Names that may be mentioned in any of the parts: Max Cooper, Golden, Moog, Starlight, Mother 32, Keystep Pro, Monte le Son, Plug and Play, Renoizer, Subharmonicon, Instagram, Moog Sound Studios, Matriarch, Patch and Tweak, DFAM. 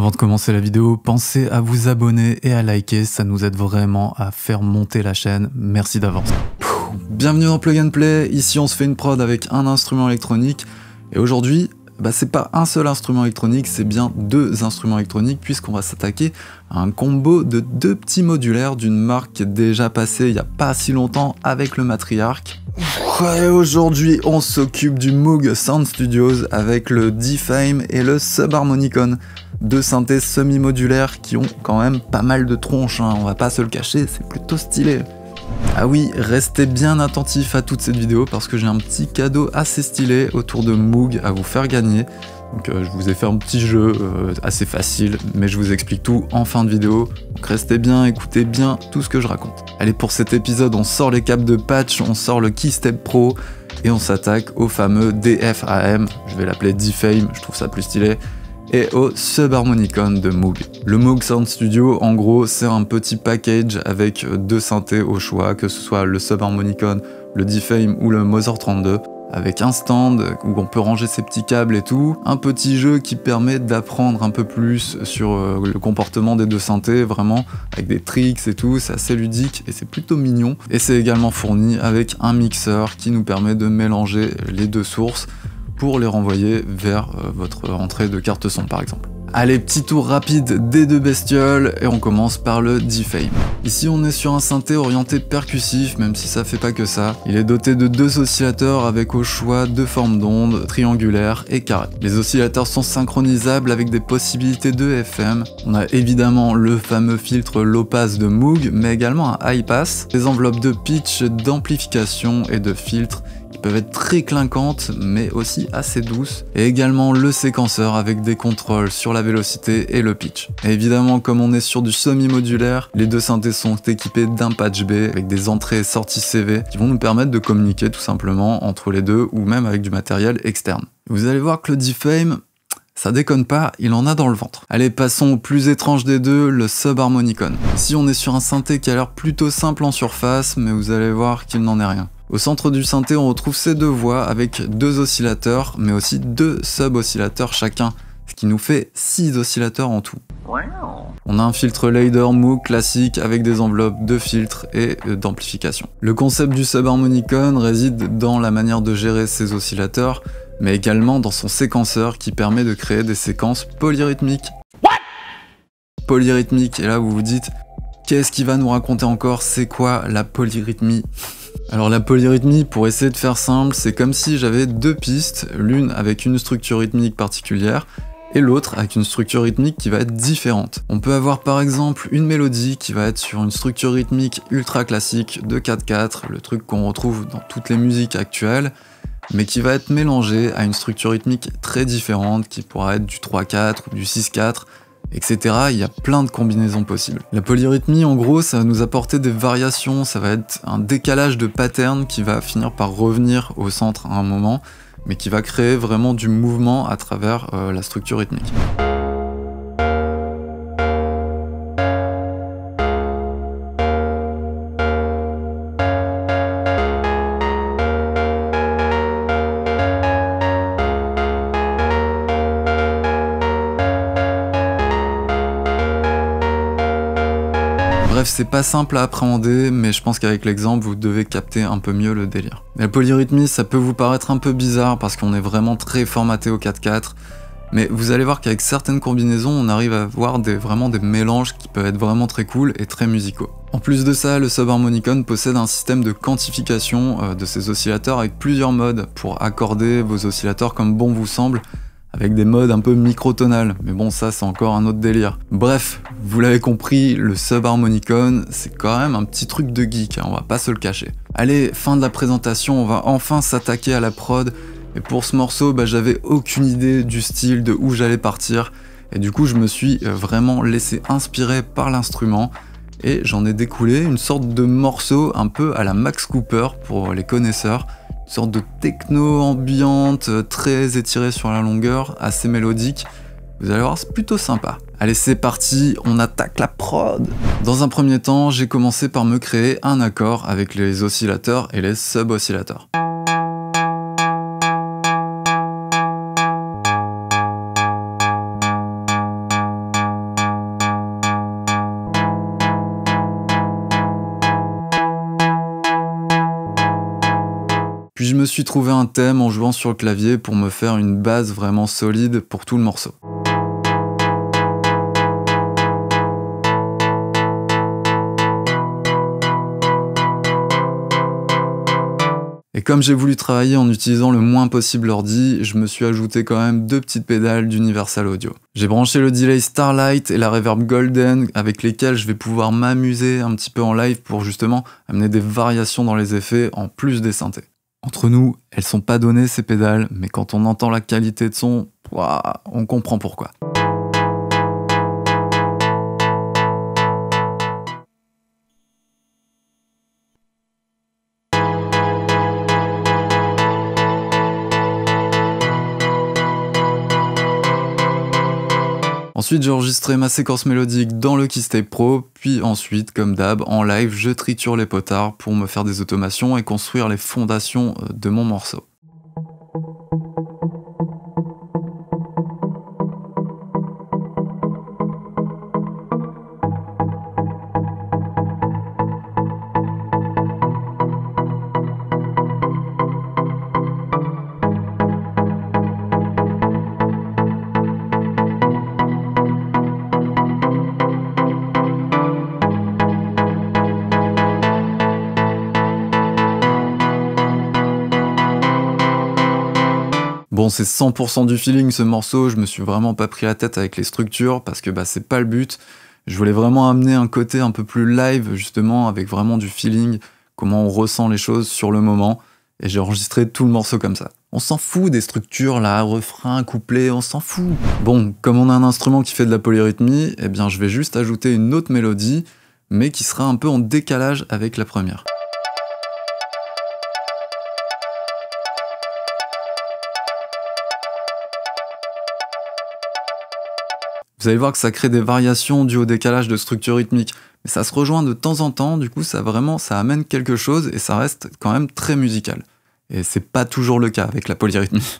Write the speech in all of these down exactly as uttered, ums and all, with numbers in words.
Avant de commencer la vidéo, pensez à vous abonner et à liker, ça nous aide vraiment à faire monter la chaîne, merci d'avance. Bienvenue dans Plug and Play, ici on se fait une prod avec un instrument électronique, et aujourd'hui, bah, c'est pas un seul instrument électronique, c'est bien deux instruments électroniques, puisqu'on va s'attaquer à un combo de deux petits modulaires d'une marque qui est déjà passée il y a pas si longtemps avec le Matriarch. Et aujourd'hui, on s'occupe du Moog Sound Studios avec le D F A M et le Subharmonicon. Deux synthés semi-modulaires qui ont quand même pas mal de tronches, hein, on va pas se le cacher, c'est plutôt stylé. Ah oui, restez bien attentifs à toute cette vidéo parce que j'ai un petit cadeau assez stylé autour de Moog à vous faire gagner. Donc euh, je vous ai fait un petit jeu euh, assez facile, mais je vous explique tout en fin de vidéo. Donc restez bien, écoutez bien tout ce que je raconte. Allez, pour cet épisode, on sort les câbles de patch, on sort le Keystep Pro et on s'attaque au fameux D F A M, je vais l'appeler D F A M, je trouve ça plus stylé, et au Subharmonicon de Moog. Le Moog Sound Studio, en gros, c'est un petit package avec deux synthés au choix, que ce soit le Subharmonicon, le D F A M ou le Mother trente-deux, avec un stand où on peut ranger ses petits câbles et tout, un petit jeu qui permet d'apprendre un peu plus sur le comportement des deux synthés, vraiment, avec des tricks et tout, c'est assez ludique et c'est plutôt mignon. Et c'est également fourni avec un mixeur qui nous permet de mélanger les deux sources, pour les renvoyer vers euh, votre entrée de carte son par exemple. Allez, petit tour rapide des deux bestioles et on commence par le D F A M. Ici on est sur un synthé orienté percussif, même si ça fait pas que ça. Il est doté de deux oscillateurs avec au choix deux formes d'ondes, triangulaires et carrées. Les oscillateurs sont synchronisables avec des possibilités de F M. On a évidemment le fameux filtre low pass de Moog, mais également un high pass, des enveloppes de pitch, d'amplification et de filtres qui peuvent être très clinquantes mais aussi assez douces, et également le séquenceur avec des contrôles sur la vélocité et le pitch. Et évidemment, comme on est sur du semi-modulaire, les deux synthés sont équipés d'un patch B avec des entrées et sorties C V qui vont nous permettre de communiquer tout simplement entre les deux ou même avec du matériel externe. Vous allez voir que le D F A M, ça déconne pas, il en a dans le ventre. Allez, passons au plus étrange des deux, le Subharmonicon. Ici on est sur un synthé qui a l'air plutôt simple en surface, mais vous allez voir qu'il n'en est rien. Au centre du synthé, on retrouve ces deux voix avec deux oscillateurs, mais aussi deux sub-oscillateurs chacun, ce qui nous fait six oscillateurs en tout. On a un filtre Lader Moog classique avec des enveloppes de filtres et d'amplification. Le concept du Subharmonicon réside dans la manière de gérer ses oscillateurs, mais également dans son séquenceur qui permet de créer des séquences polyrythmiques. What? Polyrythmique, et là vous vous dites, qu'est-ce qu'il va nous raconter encore? C'est quoi la polyrythmie? Alors la polyrythmie, pour essayer de faire simple, c'est comme si j'avais deux pistes, l'une avec une structure rythmique particulière et l'autre avec une structure rythmique qui va être différente. On peut avoir par exemple une mélodie qui va être sur une structure rythmique ultra classique de quatre quatre, le truc qu'on retrouve dans toutes les musiques actuelles, mais qui va être mélangée à une structure rythmique très différente qui pourra être du trois quatre ou du six quatre, et cetera. Il y a plein de combinaisons possibles. La polyrythmie, en gros, ça va nous apporter des variations, ça va être un décalage de pattern qui va finir par revenir au centre à un moment, mais qui va créer vraiment du mouvement à travers euh, la structure rythmique. Bref, c'est pas simple à appréhender, mais je pense qu'avec l'exemple, vous devez capter un peu mieux le délire. La polyrythmie, ça peut vous paraître un peu bizarre parce qu'on est vraiment très formaté au quatre quatre, mais vous allez voir qu'avec certaines combinaisons, on arrive à voir des, vraiment des mélanges qui peuvent être vraiment très cool et très musicaux. En plus de ça, le Subharmonicon possède un système de quantification de ses oscillateurs avec plusieurs modes pour accorder vos oscillateurs comme bon vous semble, avec des modes un peu microtonales, mais bon, ça c'est encore un autre délire. Bref, vous l'avez compris, le Subharmonicon, c'est quand même un petit truc de geek, hein, on va pas se le cacher. Allez, fin de la présentation, on va enfin s'attaquer à la prod, et pour ce morceau, bah, j'avais aucune idée du style, de où j'allais partir, et du coup je me suis vraiment laissé inspirer par l'instrument, et j'en ai découlé une sorte de morceau un peu à la Max Cooper pour les connaisseurs, une sorte de techno ambiante, très étirée sur la longueur, assez mélodique. Vous allez voir, c'est plutôt sympa. Allez, c'est parti, on attaque la prod. Dans un premier temps, j'ai commencé par me créer un accord avec les oscillateurs et les sub-oscillateurs. Puis je me suis trouvé un thème en jouant sur le clavier pour me faire une base vraiment solide pour tout le morceau. Et comme j'ai voulu travailler en utilisant le moins possible l'ordi, je me suis ajouté quand même deux petites pédales d'Universal Audio. J'ai branché le delay Starlight et la reverb Golden avec lesquelles je vais pouvoir m'amuser un petit peu en live pour justement amener des variations dans les effets en plus des synthés. Entre nous, elles sont pas données ces pédales, mais quand on entend la qualité de son, ouah, on comprend pourquoi. Ensuite, j'ai enregistré ma séquence mélodique dans le Keystep Pro, puis ensuite, comme d'hab, en live, je triture les potards pour me faire des automations et construire les fondations de mon morceau. Bon, c'est cent pour cent du feeling ce morceau, je me suis vraiment pas pris la tête avec les structures parce que bah, c'est pas le but. Je voulais vraiment amener un côté un peu plus live justement avec vraiment du feeling, comment on ressent les choses sur le moment. Et j'ai enregistré tout le morceau comme ça. On s'en fout des structures là, refrain, couplet, on s'en fout. Bon, comme on a un instrument qui fait de la polyrythmie, eh bien je vais juste ajouter une autre mélodie mais qui sera un peu en décalage avec la première. Vous allez voir que ça crée des variations dues au décalage de structure rythmique, mais ça se rejoint de temps en temps, du coup ça vraiment, ça amène quelque chose et ça reste quand même très musical. Et c'est pas toujours le cas avec la polyrythmie.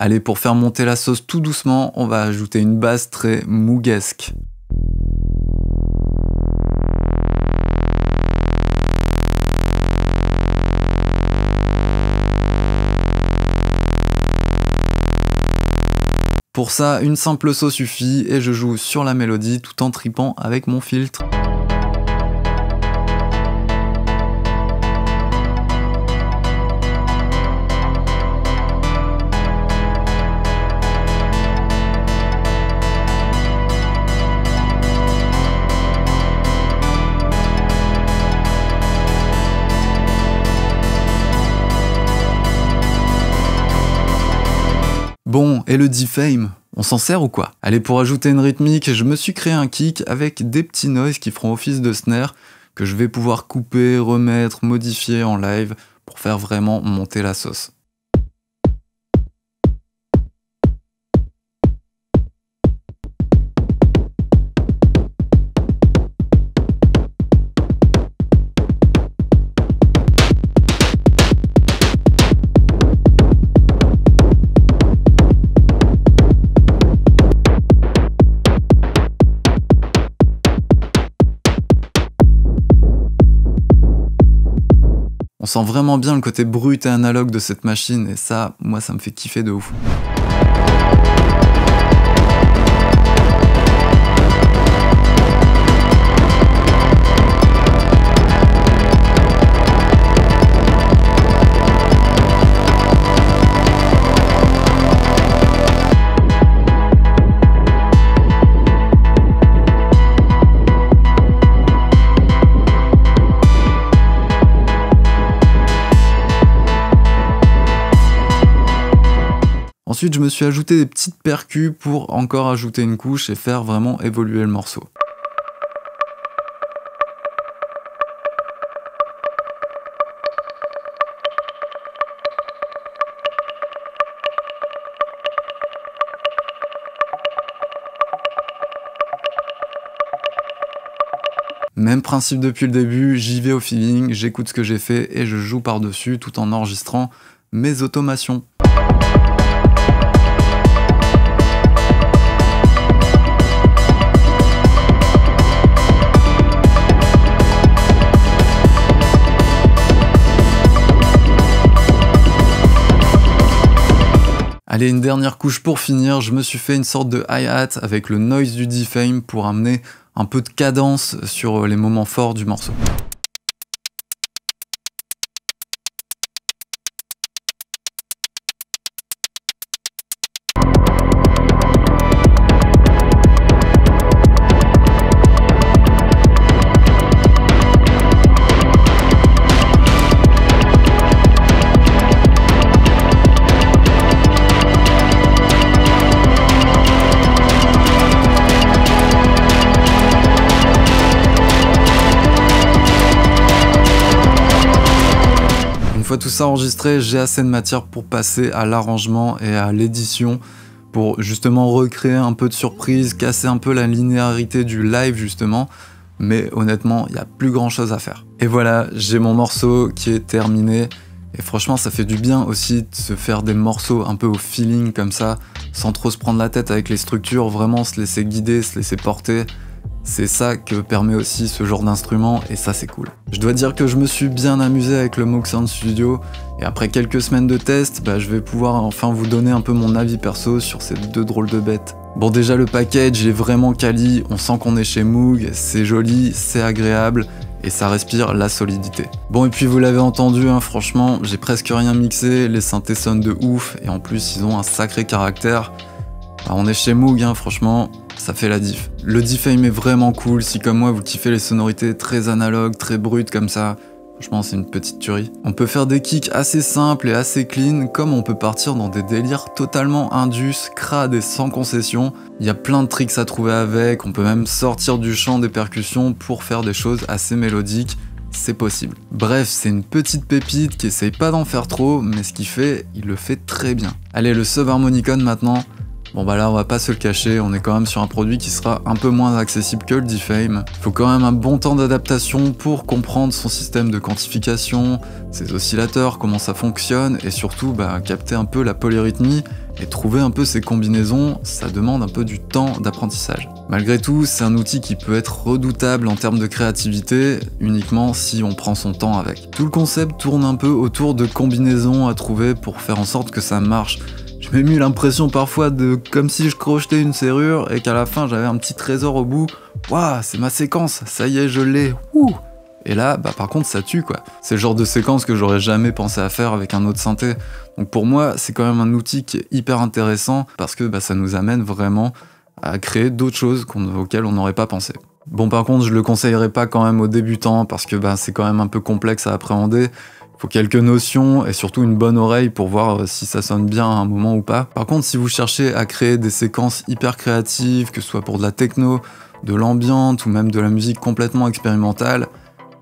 Allez, pour faire monter la sauce tout doucement, on va ajouter une basse très moogesque. Pour ça, une simple sauce suffit et je joue sur la mélodie tout en tripant avec mon filtre. Bon, et le D F A M, on s'en sert ou quoi? Allez, pour ajouter une rythmique, je me suis créé un kick avec des petits noises qui feront office de snare que je vais pouvoir couper, remettre, modifier en live pour faire vraiment monter la sauce. On sent vraiment bien le côté brut et analogue de cette machine et ça, moi, ça me fait kiffer de ouf. Ensuite, je me suis ajouté des petites percus pour encore ajouter une couche et faire vraiment évoluer le morceau. Même principe depuis le début, j'y vais au feeling, j'écoute ce que j'ai fait et je joue par-dessus tout en enregistrant mes automations. Allez, une dernière couche pour finir, je me suis fait une sorte de hi-hat avec le noise du D F A M pour amener un peu de cadence sur les moments forts du morceau. Tout ça enregistré, j'ai assez de matière pour passer à l'arrangement et à l'édition pour justement recréer un peu de surprise, casser un peu la linéarité du live justement, mais honnêtement il n'y a plus grand chose à faire. Et voilà, j'ai mon morceau qui est terminé et franchement ça fait du bien aussi de se faire des morceaux un peu au feeling comme ça, sans trop se prendre la tête avec les structures, vraiment se laisser guider, se laisser porter. C'est ça que permet aussi ce genre d'instrument et ça c'est cool. Je dois dire que je me suis bien amusé avec le Moog Sound Studio et après quelques semaines de test, bah, je vais pouvoir enfin vous donner un peu mon avis perso sur ces deux drôles de bêtes. Bon, déjà le package est vraiment quali, on sent qu'on est chez Moog, c'est joli, c'est agréable et ça respire la solidité. Bon, et puis vous l'avez entendu, hein, franchement j'ai presque rien mixé, les synthés sonnent de ouf et en plus ils ont un sacré caractère. Bah, on est chez Moog, hein, franchement ça fait la diff. Le D F A M est vraiment cool, si comme moi vous kiffez les sonorités très analogues, très brutes comme ça, franchement c'est une petite tuerie. On peut faire des kicks assez simples et assez clean, comme on peut partir dans des délires totalement indus, crades et sans concession. Il y a plein de tricks à trouver avec, on peut même sortir du champ des percussions pour faire des choses assez mélodiques, c'est possible. Bref, c'est une petite pépite qui essaye pas d'en faire trop, mais ce qu'il fait, il le fait très bien. Allez, le Subharmonicon maintenant. Bon bah là on va pas se le cacher, on est quand même sur un produit qui sera un peu moins accessible que le D F A M. Faut quand même un bon temps d'adaptation pour comprendre son système de quantification, ses oscillateurs, comment ça fonctionne et surtout bah, capter un peu la polyrythmie et trouver un peu ses combinaisons, ça demande un peu du temps d'apprentissage. Malgré tout, c'est un outil qui peut être redoutable en termes de créativité, uniquement si on prend son temps avec. Tout le concept tourne un peu autour de combinaisons à trouver pour faire en sorte que ça marche. J'ai même eu l'impression parfois de comme si je crochetais une serrure et qu'à la fin j'avais un petit trésor au bout. Waouh, c'est ma séquence, ça y est, je l'ai. Et là, bah par contre, ça tue quoi. C'est le genre de séquence que j'aurais jamais pensé à faire avec un autre synthé. Donc pour moi, c'est quand même un outil qui est hyper intéressant parce que bah, ça nous amène vraiment à créer d'autres choses auxquelles on n'aurait pas pensé. Bon, par contre, je le conseillerais pas quand même aux débutants parce que bah, c'est quand même un peu complexe à appréhender. Faut quelques notions et surtout une bonne oreille pour voir si ça sonne bien à un moment ou pas. Par contre, si vous cherchez à créer des séquences hyper créatives, que ce soit pour de la techno, de l'ambiance ou même de la musique complètement expérimentale,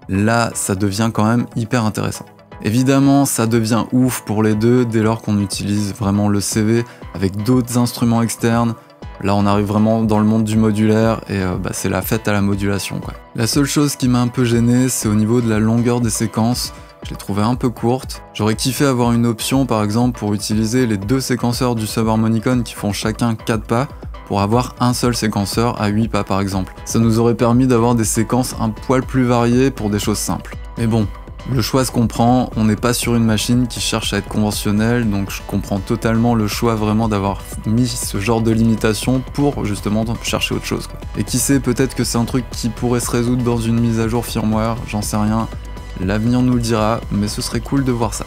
là, ça devient quand même hyper intéressant. Évidemment, ça devient ouf pour les deux dès lors qu'on utilise vraiment le C V avec d'autres instruments externes. Là, on arrive vraiment dans le monde du modulaire et euh, bah, c'est la fête à la modulation, quoi. La seule chose qui m'a un peu gêné, c'est au niveau de la longueur des séquences. Je l'ai trouvée un peu courte. J'aurais kiffé avoir une option par exemple pour utiliser les deux séquenceurs du Subharmonicon qui font chacun quatre pas pour avoir un seul séquenceur à huit pas par exemple. Ça nous aurait permis d'avoir des séquences un poil plus variées pour des choses simples. Mais bon, le choix se comprend, on n'est pas sur une machine qui cherche à être conventionnelle, donc je comprends totalement le choix vraiment d'avoir mis ce genre de limitation pour justement chercher autre chose, quoi. Et qui sait, peut-être que c'est un truc qui pourrait se résoudre dans une mise à jour firmware, j'en sais rien. L'avenir nous le dira, mais ce serait cool de voir ça.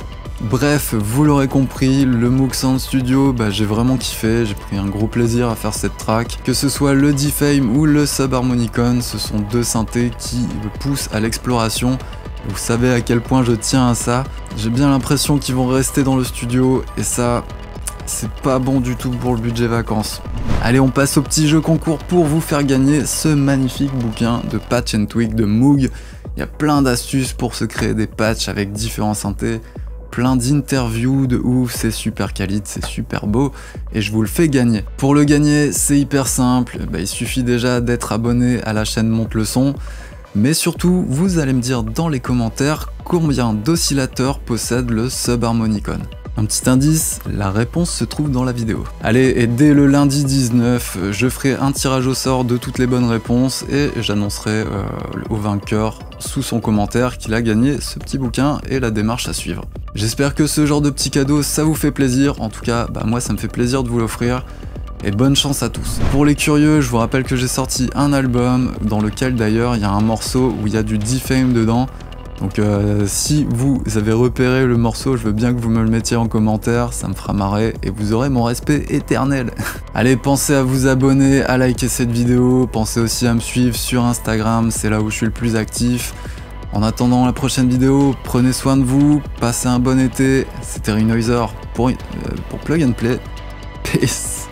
Bref, vous l'aurez compris, le Moog Sound Studio, bah, j'ai vraiment kiffé, j'ai pris un gros plaisir à faire cette track. Que ce soit le D F A M ou le Subharmonicon, ce sont deux synthés qui me poussent à l'exploration. Vous savez à quel point je tiens à ça. J'ai bien l'impression qu'ils vont rester dans le studio et ça, c'est pas bon du tout pour le budget vacances. Allez, on passe au petit jeu concours pour vous faire gagner ce magnifique bouquin de Patch and Tweak de Moog. Il y a plein d'astuces pour se créer des patchs avec différents synthés, plein d'interviews de ouf, c'est super quali, c'est super beau et je vous le fais gagner. Pour le gagner, c'est hyper simple, bah, il suffit déjà d'être abonné à la chaîne Monte le Son. Mais surtout, vous allez me dire dans les commentaires combien d'oscillateurs possède le Subharmonicon. Un petit indice, la réponse se trouve dans la vidéo. Allez, et dès le lundi dix-neuf, je ferai un tirage au sort de toutes les bonnes réponses et j'annoncerai euh, au vainqueur sous son commentaire qu'il a gagné ce petit bouquin et la démarche à suivre. J'espère que ce genre de petit cadeau, ça vous fait plaisir. En tout cas, bah, moi, ça me fait plaisir de vous l'offrir. Et bonne chance à tous. Pour les curieux, je vous rappelle que j'ai sorti un album dans lequel d'ailleurs il y a un morceau où il y a du D F A M dedans. Donc euh, si vous avez repéré le morceau, je veux bien que vous me le mettiez en commentaire, ça me fera marrer et vous aurez mon respect éternel. Allez, pensez à vous abonner, à liker cette vidéo, pensez aussi à me suivre sur Instagram, c'est là où je suis le plus actif. En attendant la prochaine vidéo, prenez soin de vous, passez un bon été, c'était Renoizer pour, euh, pour Plug and Play. Peace.